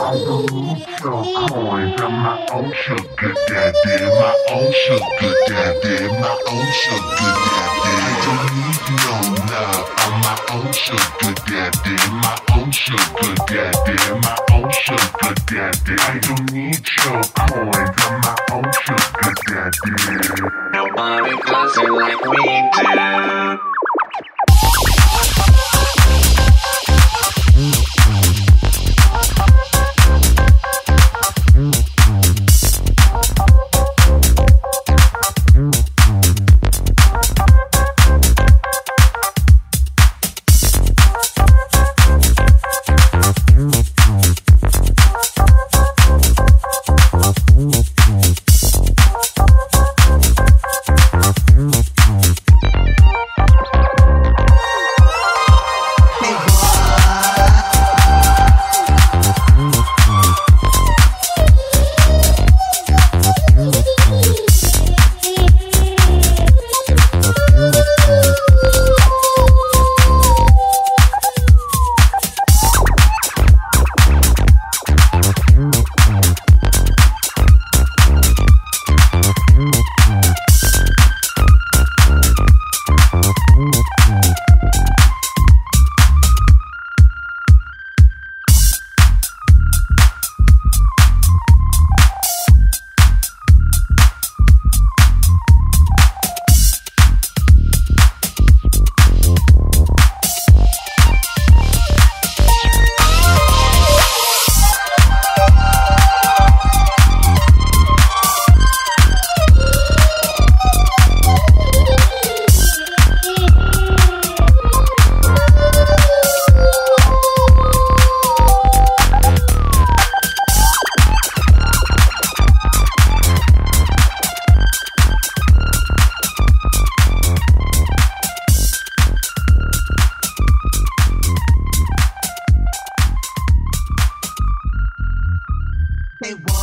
I don't need your coins, I'm my own sugar daddy, my own sugar daddy, my own sugar daddy. I don't need no love, I'm my own sugar daddy, my own sugar daddy, my own sugar daddy. I don't need your coins, I'm my own sugar daddy. Nobody does it like we do. They